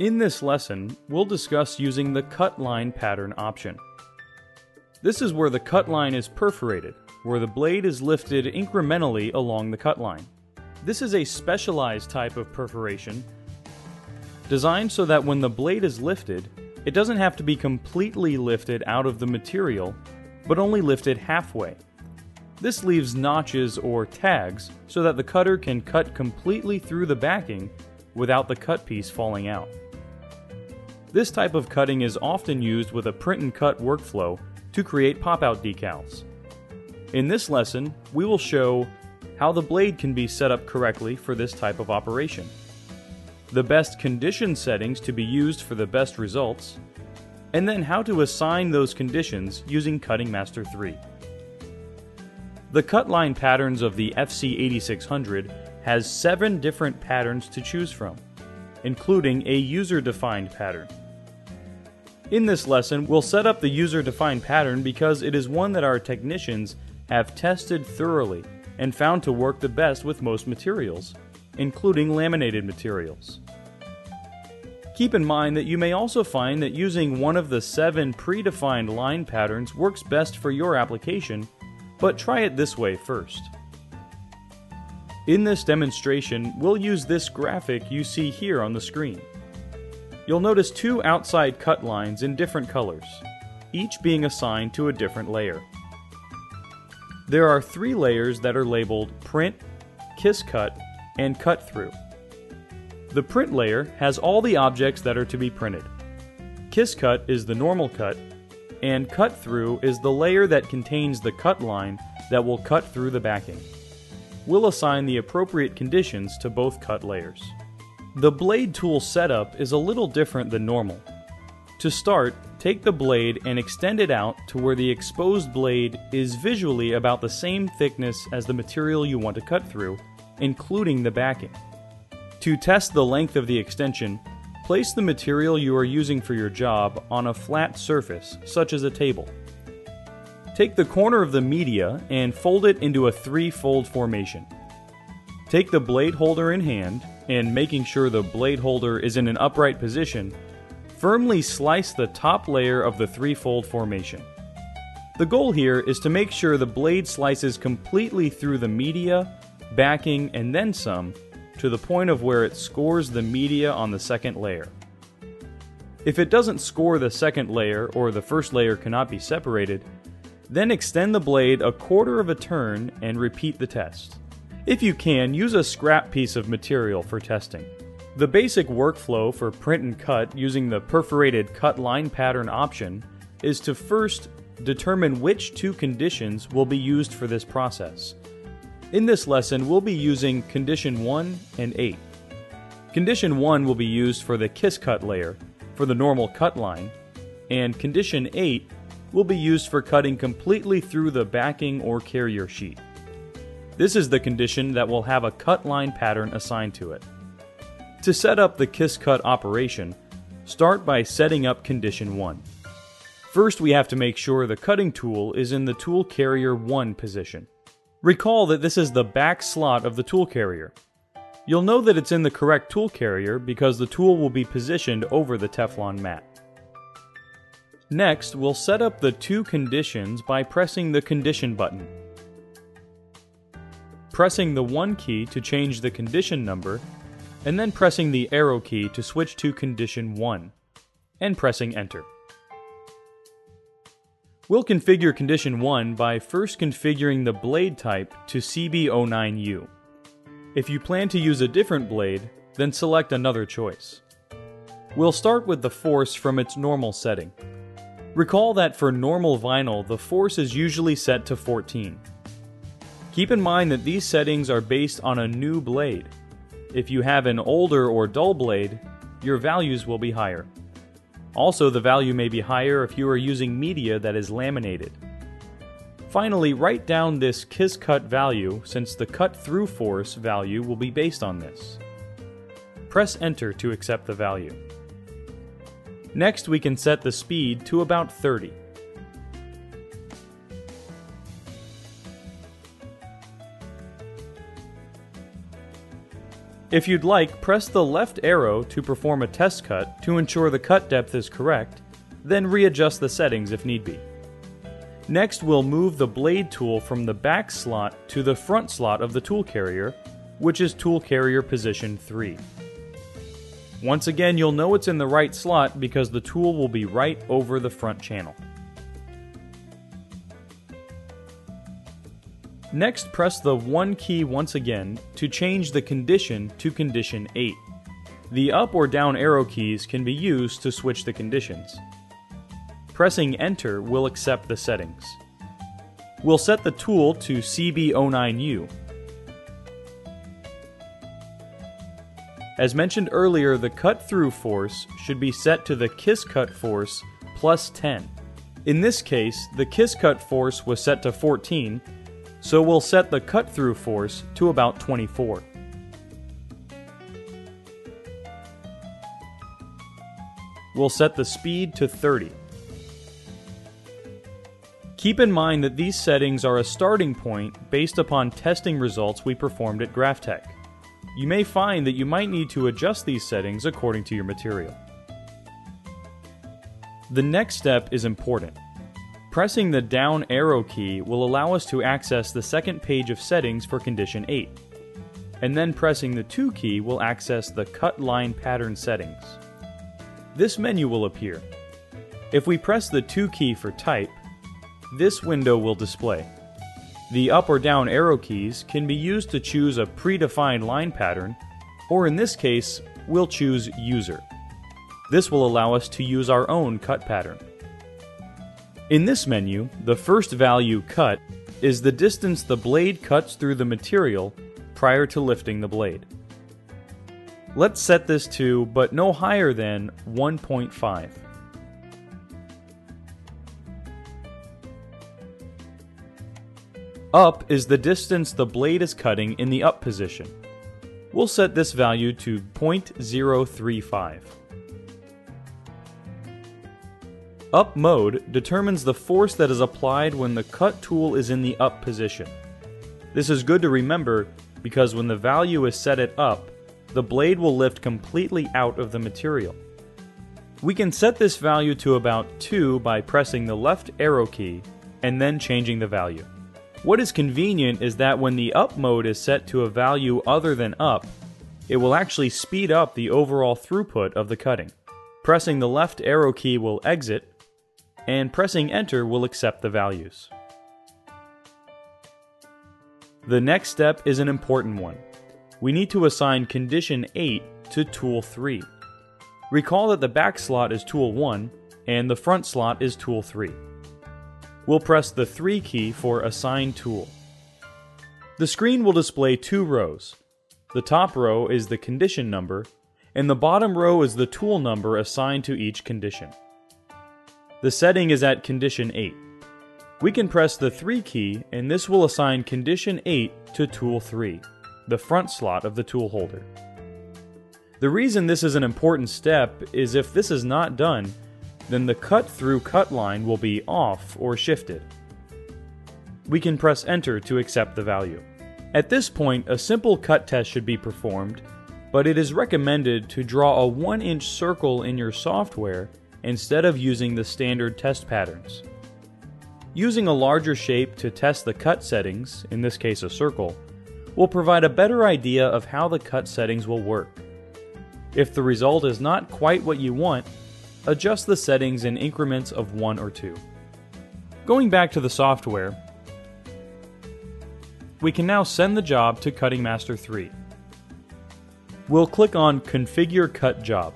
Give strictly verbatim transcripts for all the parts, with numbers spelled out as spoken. In this lesson, we'll discuss using the cut line pattern option. This is where the cut line is perforated, where the blade is lifted incrementally along the cut line. This is a specialized type of perforation designed so that when the blade is lifted, it doesn't have to be completely lifted out of the material, but only lifted halfway. This leaves notches or tags so that the cutter can cut completely through the backing without the cut piece falling out. This type of cutting is often used with a print and cut workflow to create pop-out decals. In this lesson, we will show how the blade can be set up correctly for this type of operation, the best condition settings to be used for the best results, and then how to assign those conditions using Cutting Master three. The cut line patterns of the F C eighty-six hundred has seven different patterns to choose from, including a user-defined pattern. In this lesson, we'll set up the user-defined pattern because it is one that our technicians have tested thoroughly and found to work the best with most materials, including laminated materials. Keep in mind that you may also find that using one of the seven predefined line patterns works best for your application, but try it this way first. In this demonstration, we'll use this graphic you see here on the screen. You'll notice two outside cut lines in different colors, each being assigned to a different layer. There are three layers that are labeled Print, Kiss Cut, and Cut Through. The Print layer has all the objects that are to be printed. Kiss Cut is the normal cut, and Cut Through is the layer that contains the cut line that will cut through the backing. We'll assign the appropriate conditions to both cut layers. The blade tool setup is a little different than normal. To start, take the blade and extend it out to where the exposed blade is visually about the same thickness as the material you want to cut through, including the backing. To test the length of the extension, place the material you are using for your job on a flat surface, such as a table. Take the corner of the media and fold it into a three-fold formation. Take the blade holder in hand, and making sure the blade holder is in an upright position, firmly slice the top layer of the three-fold formation. The goal here is to make sure the blade slices completely through the media, backing, and then some, to the point of where it scores the media on the second layer. If it doesn't score the second layer or the first layer cannot be separated, then extend the blade a quarter of a turn and repeat the test. If you can, use a scrap piece of material for testing. The basic workflow for print and cut using the perforated cut line pattern option is to first determine which two conditions will be used for this process. In this lesson, we'll be using Condition one and eight. Condition one will be used for the Kiss Cut layer, for the normal cut line, and Condition eight will be used for cutting completely through the backing or carrier sheet. This is the condition that will have a cut line pattern assigned to it. To set up the Kiss Cut operation, start by setting up Condition one. First, we have to make sure the cutting tool is in the Tool Carrier one position. Recall that this is the back slot of the tool carrier. You'll know that it's in the correct tool carrier because the tool will be positioned over the Teflon mat. Next, we'll set up the two conditions by pressing the Condition button. Pressing the one key to change the condition number, and then pressing the arrow key to switch to Condition one, and pressing Enter. We'll configure Condition one by first configuring the blade type to C B zero nine U. If you plan to use a different blade, then select another choice. We'll start with the force from its normal setting. Recall that for normal vinyl, the force is usually set to fourteen. Keep in mind that these settings are based on a new blade. If you have an older or dull blade, your values will be higher. Also, the value may be higher if you are using media that is laminated. Finally, write down this Kiss Cut value since the Cut Through Force value will be based on this. Press Enter to accept the value. Next, we can set the speed to about thirty. If you'd like, press the left arrow to perform a test cut to ensure the cut depth is correct, then readjust the settings if need be. Next, we'll move the blade tool from the back slot to the front slot of the tool carrier, which is tool carrier position three. Once again, you'll know it's in the right slot because the tool will be right over the front channel. Next, press the one key once again to change the condition to condition eight. The up or down arrow keys can be used to switch the conditions. Pressing enter will accept the settings. We'll set the tool to C B zero nine U. As mentioned earlier, the cut-through force should be set to the kiss-cut force plus ten. In this case, the kiss-cut force was set to fourteen, so we'll set the cut-through force to about twenty-four. We'll set the speed to thirty. Keep in mind that these settings are a starting point based upon testing results we performed at Graphtec. You may find that you might need to adjust these settings according to your material. The next step is important. Pressing the down arrow key will allow us to access the second page of settings for condition eight, and then pressing the two key will access the cut line pattern settings. This menu will appear. If we press the two key for type, this window will display. The up or down arrow keys can be used to choose a predefined line pattern, or in this case, we'll choose user. This will allow us to use our own cut pattern. In this menu, the first value cut is the distance the blade cuts through the material prior to lifting the blade. Let's set this to, but no higher than, one point five. Up is the distance the blade is cutting in the up position. We'll set this value to zero point zero three five. Up mode determines the force that is applied when the cut tool is in the up position. This is good to remember because when the value is set at up, the blade will lift completely out of the material. We can set this value to about two by pressing the left arrow key and then changing the value. What is convenient is that when the up mode is set to a value other than up, it will actually speed up the overall throughput of the cutting. Pressing the left arrow key will exit, and pressing enter will accept the values. The next step is an important one. We need to assign condition eight to tool three. Recall that the back slot is tool one, and the front slot is tool three. We'll press the three key for Assign Tool. The screen will display two rows. The top row is the condition number, and the bottom row is the tool number assigned to each condition. The setting is at condition eight. We can press the three key, and this will assign condition eight to tool three, the front slot of the tool holder. The reason this is an important step is if this is not done, then the cut-through cut line will be off or shifted. We can press enter to accept the value. At this point, a simple cut test should be performed, but it is recommended to draw a one inch circle in your software instead of using the standard test patterns. Using a larger shape to test the cut settings, in this case a circle, will provide a better idea of how the cut settings will work. If the result is not quite what you want, adjust the settings in increments of one or two. Going back to the software, we can now send the job to Cutting Master three. We'll click on Configure Cut Job.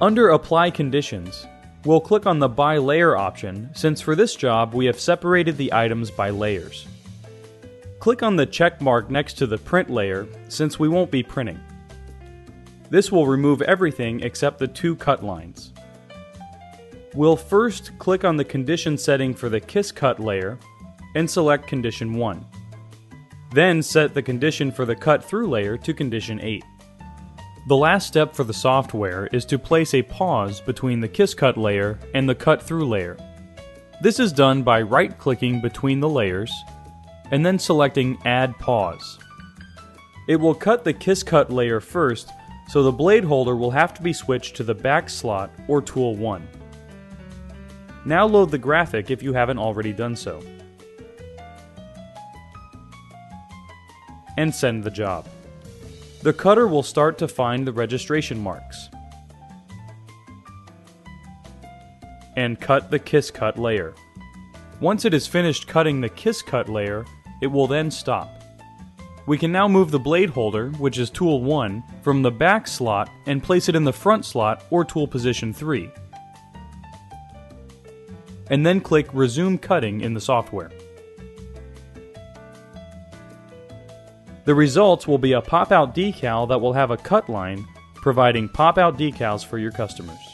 Under Apply Conditions, we'll click on the By Layer option since for this job we have separated the items by layers. Click on the check mark next to the print layer since we won't be printing. This will remove everything except the two cut lines. We'll first click on the condition setting for the kiss cut layer and select condition one. Then set the condition for the cut through layer to condition eight. The last step for the software is to place a pause between the kiss cut layer and the cut through layer. This is done by right clicking between the layers and then selecting Add Pause. It will cut the kiss cut layer first, so the blade holder will have to be switched to the back slot or tool one. Now load the Graphtec if you haven't already done so. And send the job. The cutter will start to find the registration marks and cut the kiss cut layer. Once it is finished cutting the kiss cut layer, it will then stop. We can now move the blade holder, which is tool one, from the back slot and place it in the front slot or tool position three. And then click Resume Cutting in the software. The results will be a pop-out decal that will have a cut line, providing pop-out decals for your customers.